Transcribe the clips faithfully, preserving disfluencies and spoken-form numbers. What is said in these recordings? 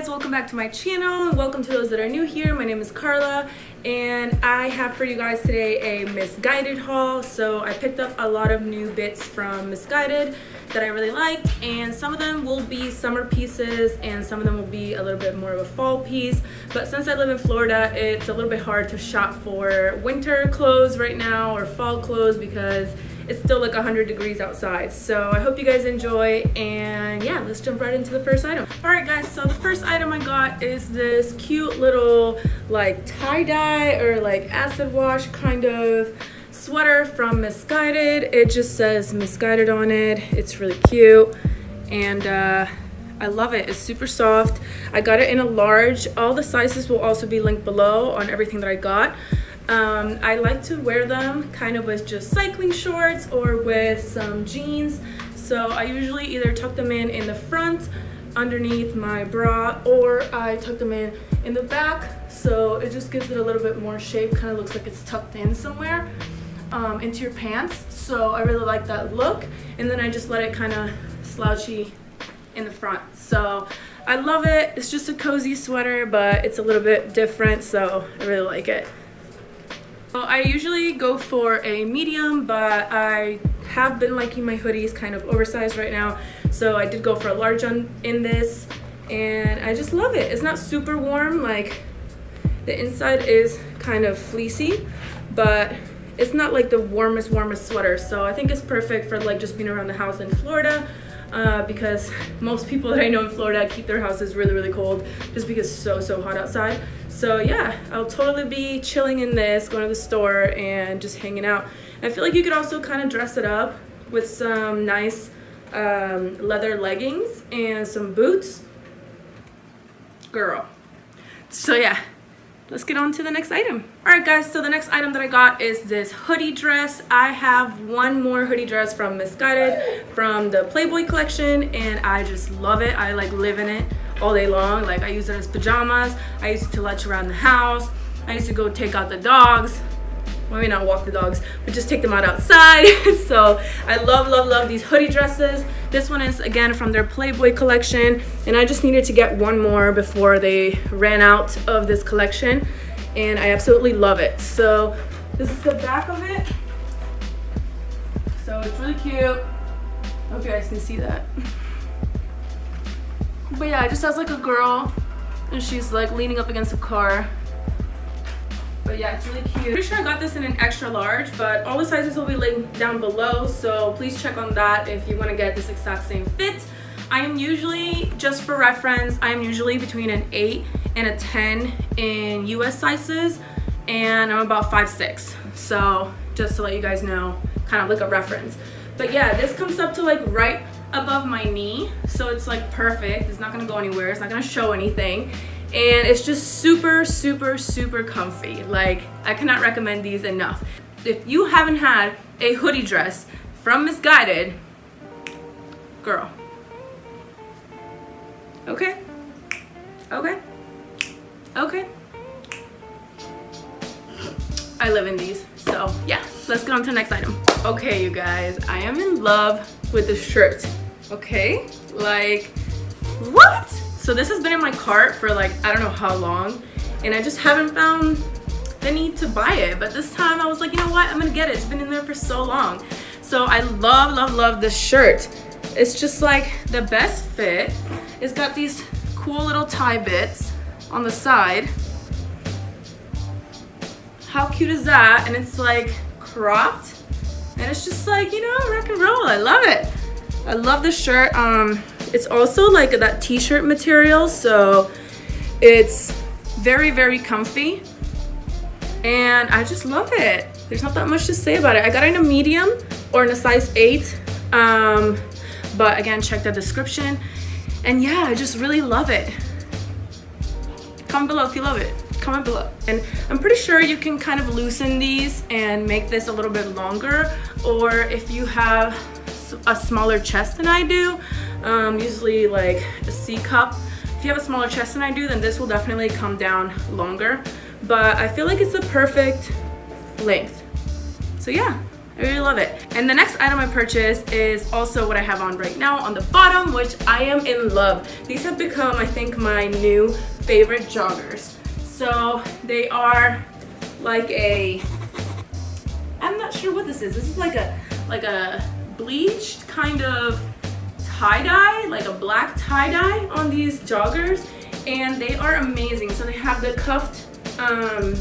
guys, welcome back to my channel. Welcome to those that are new here. My name is Carla and I have for you guys today a Missguided haul. So I picked up a lot of new bits from Missguided that I really liked, and some of them will be summer pieces and some of them will be a little bit more of a fall piece. But since I live in Florida, it's a little bit hard to shop for winter clothes right now or fall clothes because it's still like one hundred degrees outside. So I hope you guys enjoy, and yeah, let's jump right into the first item. All right guys, so the first item I got is this cute little like tie-dye or like acid wash kind of sweater from Missguided. It just says Missguided on it. It's really cute and uh, I love it. It's super soft. I got it in a large. All the sizes will also be linked below on everything that I got. Um, I like to wear them kind of with just cycling shorts or with some jeans. So I usually either tuck them in in the front underneath my bra, or I tuck them in in the back, so it just gives it a little bit more shape, kind of looks like it's tucked in somewhere um, into your pants. So I really like that look, and then I just let it kind of slouchy in the front. So I love it. It's just a cozy sweater, but it's a little bit different, so I really like it. So I usually go for a medium, but I have been liking my hoodies kind of oversized right now, so I did go for a large on in this, and I just love it. It's not super warm, like the inside is kind of fleecy, but it's not like the warmest warmest sweater. So I think it's perfect for like just being around the house in Florida, uh, because most people that I know in Florida keep their houses really really cold just because it's so so hot outside. So yeah, I'll totally be chilling in this, going to the store and just hanging out. I feel like you could also kind of dress it up with some nice um, leather leggings and some boots. Girl. So yeah, let's get on to the next item. All right guys, so the next item that I got is this hoodie dress. I have one more hoodie dress from Missguided from the Playboy collection, and I just love it. I like live in it all day long. Like I use it as pajamas, I use it to lunch around the house, I used to go take out the dogs, well, maybe not walk the dogs, but just take them out outside. So I love love love these hoodie dresses. This one is again from their Playboy collection, and I just needed to get one more before they ran out of this collection, and I absolutely love it. So this is the back of it, so it's really cute. I hope you guys can see that. But yeah, it just has like a girl and she's like leaning up against a car. But yeah, it's really cute. I'm pretty sure I got this in an extra large, but all the sizes will be linked down below, so please check on that if you want to get this exact same fit. I am usually, just for reference, I am usually between an eight and a ten in U S sizes, and I'm about five six, so just to let you guys know, kind of like a reference. But yeah, this comes up to like right above my knee, so it's like perfect. It's not gonna go anywhere, it's not gonna show anything, and it's just super super super comfy. Like I cannot recommend these enough. If you haven't had a hoodie dress from Missguided, girl, okay okay okay I live in these. So yeah, let's get on to the next item. Okay you guys, I am in love with this shirt. Okay, like what? So this has been in my cart for like I don't know how long, and I just haven't found the need to buy it, but this time I was like, you know what, I'm gonna get it. It's been in there for so long. So I love love love this shirt. It's just like the best fit. It's got these cool little tie bits on the side. How cute is that? And it's like cropped, and it's just like, you know, rock and roll. I love it. I love this shirt. Um, it's also like that t-shirt material, so it's very, very comfy, and I just love it. There's not that much to say about it. I got it in a medium or in a size eight, um, but again, check the description, and yeah, I just really love it. Comment below if you love it. Comment below. And I'm pretty sure you can kind of loosen these and make this a little bit longer, or if you have a smaller chest than I do, um, usually like a C cup, if you have a smaller chest than I do, then this will definitely come down longer, but I feel like it's the perfect length. So yeah, I really love it. And the next item I purchased is also what I have on right now on the bottom, which I am in love. These have become, I think, my new favorite joggers. So they are like a, I'm not sure what this is. This is like a, like a bleached kind of tie-dye, like a black tie-dye on these joggers, and they are amazing. So they have the cuffed, um,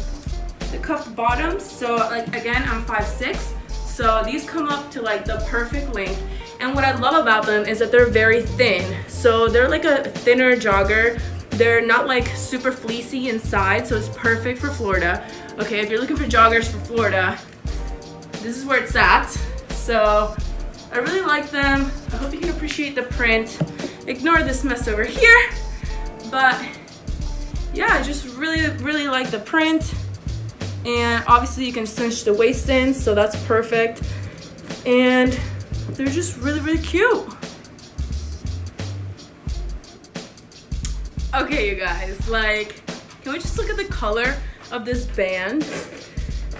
the cuffed bottoms. So like again, I'm five six. So these come up to like the perfect length, and what I love about them is that they're very thin. So they're like a thinner jogger. They're not like super fleecy inside, so it's perfect for Florida. Okay, if you're looking for joggers for Florida, this is where it's at. So I really like them. I hope you can appreciate the print. Ignore this mess over here. But yeah, I just really, really like the print. And obviously you can cinch the waist in, so that's perfect. And they're just really, really cute. Okay, you guys, like, can we just look at the color of this band?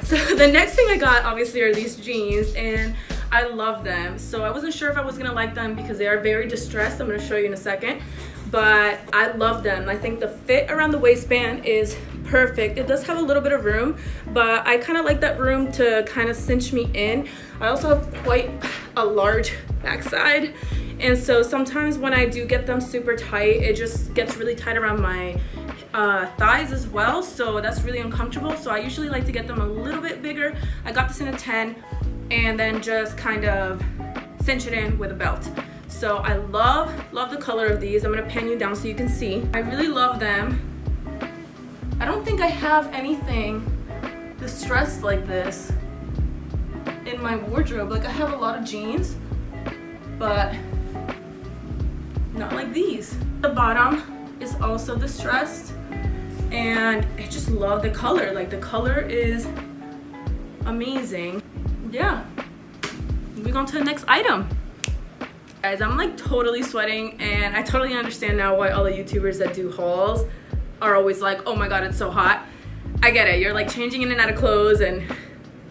So the next thing I got, obviously, are these jeans, and I love them. So I wasn't sure if I was gonna like them because they are very distressed. I'm gonna show you in a second. But I love them. I think the fit around the waistband is perfect. It does have a little bit of room, but I kind of like that room to kind of cinch me in. I also have quite a large backside, and so sometimes when I do get them super tight, it just gets really tight around my uh, thighs as well, so that's really uncomfortable. So I usually like to get them a little bit bigger. I got this in a ten and then just kind of cinch it in with a belt. So I love, love the color of these. I'm gonna pan you down so you can see. I really love them. I don't think I have anything distressed like this in my wardrobe. Like, I have a lot of jeans, but not like these. The bottom is also distressed, and I just love the color. Like, the color is amazing. Yeah, we're going to the next item. Guys, I'm like totally sweating, and I totally understand now why all the YouTubers that do hauls are always like, oh my god, it's so hot. I get it, you're like changing in and out of clothes, and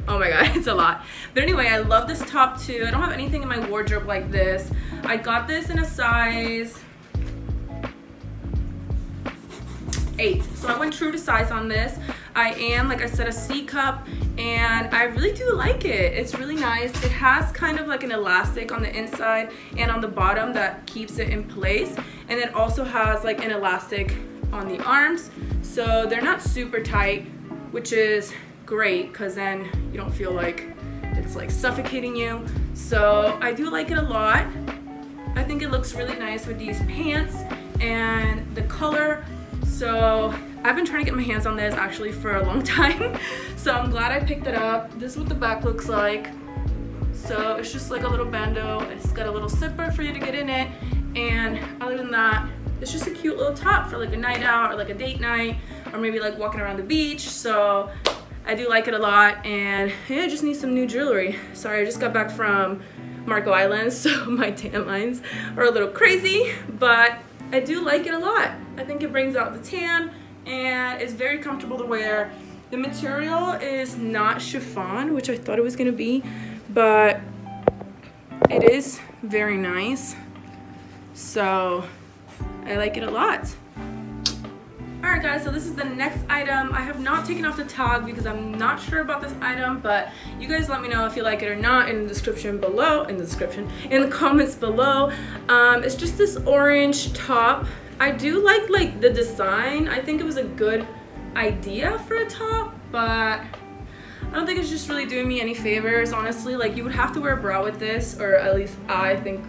oh my god, it's a lot. But anyway, I love this top too. I don't have anything in my wardrobe like this. I got this in a size eight, so I went true to size on this. I am, like I said, a C cup, and I really do like it. It's really nice. It has kind of like an elastic on the inside and on the bottom that keeps it in place, and it also has like an elastic on the arms, so they're not super tight, which is great because then you don't feel like it's like suffocating you. So I do like it a lot. I think it looks really nice with these pants and the color. So I've been trying to get my hands on this actually for a long time, so I'm glad I picked it up. This is what the back looks like. So it's just like a little bandeau. It's got a little zipper for you to get in it, and other than that, it's just a cute little top for like a night out or like a date night, or maybe like walking around the beach. So I do like it a lot, and yeah, I just need some new jewelry. Sorry, I just got back from Marco Island, so my tan lines are a little crazy, but I do like it a lot. I think it brings out the tan, and it's very comfortable to wear. The material is not chiffon, which I thought it was gonna be, but it is very nice, so I like it a lot. Alright guys, so this is the next item. I have not taken off the tag because I'm not sure about this item, but you guys let me know if you like it or not in the description below, in the description, in the comments below. Um, it's just this orange top. I do like like the design. I think it was a good idea for a top, but I don't think it's just really doing me any favors, honestly. Like, you would have to wear a bra with this, or at least I think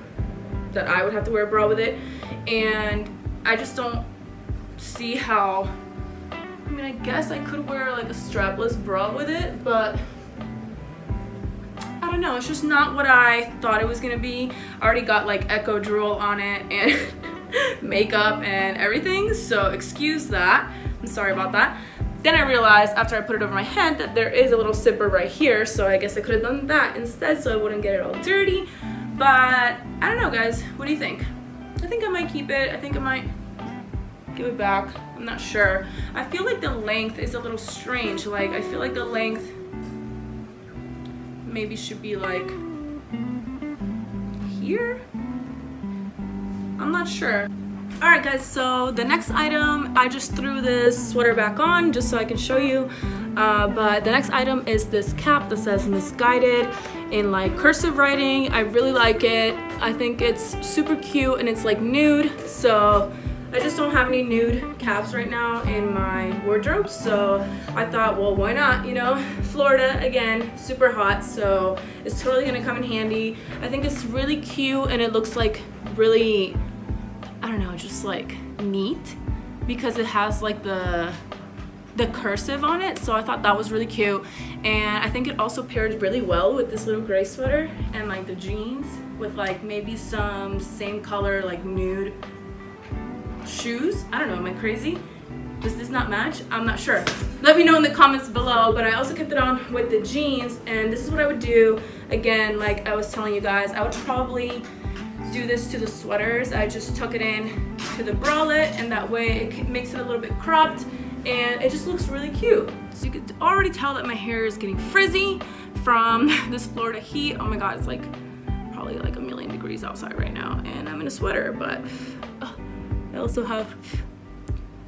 that I would have to wear a bra with it, and I just don't see how. I mean, I guess I could wear like a strapless bra with it, but I don't know, it's just not what I thought it was gonna be. I already got like echo drool on it and makeup and everything, so excuse that. I'm sorry about that. Then I realized after I put it over my head that there is a little zipper right here, so I guess I could have done that instead so I wouldn't get it all dirty. But I don't know, guys, what do you think? I think I might keep it. I think I might give it back. I'm not sure. I feel like the length is a little strange. Like, I feel like the length maybe should be like here? I'm not sure. Alright guys, so the next item, I just threw this sweater back on just so I can show you, uh, but the next item is this cap that says Missguided in like cursive writing. I really like it. I think it's super cute and it's like nude, so I just don't have any nude caps right now in my wardrobe, so I thought, well, why not, you know? Florida, again, super hot, so it's totally gonna come in handy. I think it's really cute and it looks like really, I don't know, just like neat because it has like the the cursive on it, so I thought that was really cute. And I think it also paired really well with this little gray sweater and like the jeans with like maybe some same color like nude shoes. I don't know, am I crazy? Does this not match? I'm not sure. Let me know in the comments below. But I also kept it on with the jeans, and this is what I would do. Again, like I was telling you guys, I would probably do this to the sweaters. I just tuck it in to the bralette, and that way it makes it a little bit cropped and it just looks really cute. So you could already tell that my hair is getting frizzy from this Florida heat. Oh my god, it's like probably like a million degrees outside right now and I'm in a sweater, but oh, I also have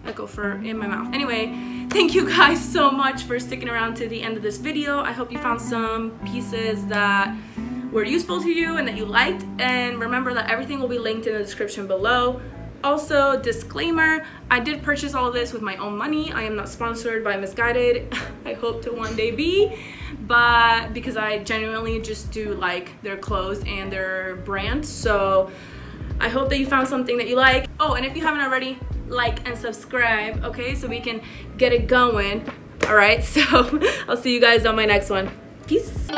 echo fur in my mouth. Anyway, thank you guys so much for sticking around to the end of this video. I hope you found some pieces that were useful to you and that you liked, and remember that everything will be linked in the description below. Also, disclaimer, I did purchase all this with my own money. I am not sponsored by Missguided. I hope to one day be, but because I genuinely just do like their clothes and their brand, so I hope that you found something that you like. Oh, and if you haven't already, like and subscribe, okay, so we can get it going. All right, so I'll see you guys on my next one. Peace.